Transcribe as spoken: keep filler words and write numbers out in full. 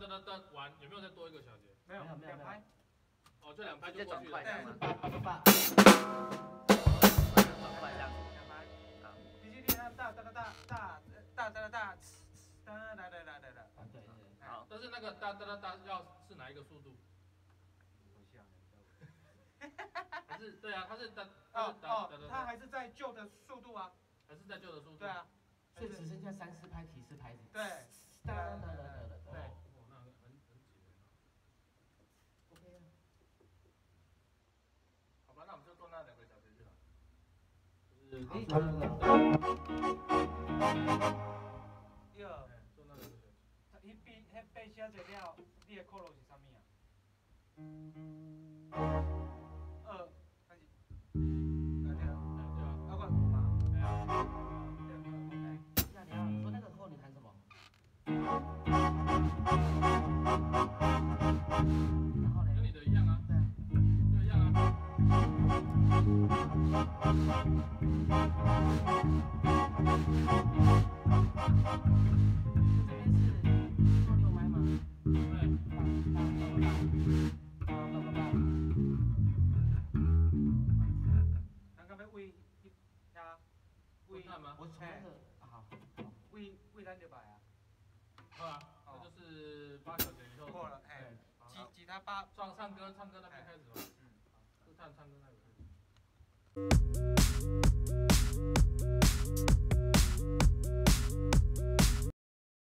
噔噔噔完，有没有再多一个小节？没有，没有，两拍。哦，就两拍就过去了。两拍，两拍。啊，滴滴滴，哒哒哒哒哒哒哒哒，哒哒哒哒哒。对对。好，但是那个哒哒哒哒要是哪一个速度？我想一下。还是对啊，它是哒哦哦，它还是在旧的速度啊。还是在旧的速度。对啊。所以只剩下三四拍提示拍子。对。哒哒哒哒哒。对。 对，做那个。伊背，伊背写做了，你的套路是啥物啊？二，还是？啊对啊，对啊，那个嘛，对啊，对啊，对啊。那你要说那个后你弹什么？然后呢？跟你的一样啊。对，就一样啊。 我从那个好，为为咱就摆啊，好啊，那就是八小节以后过了，哎，吉吉他八，唱唱歌唱歌那边开始吧，嗯，是唱唱歌那边开始。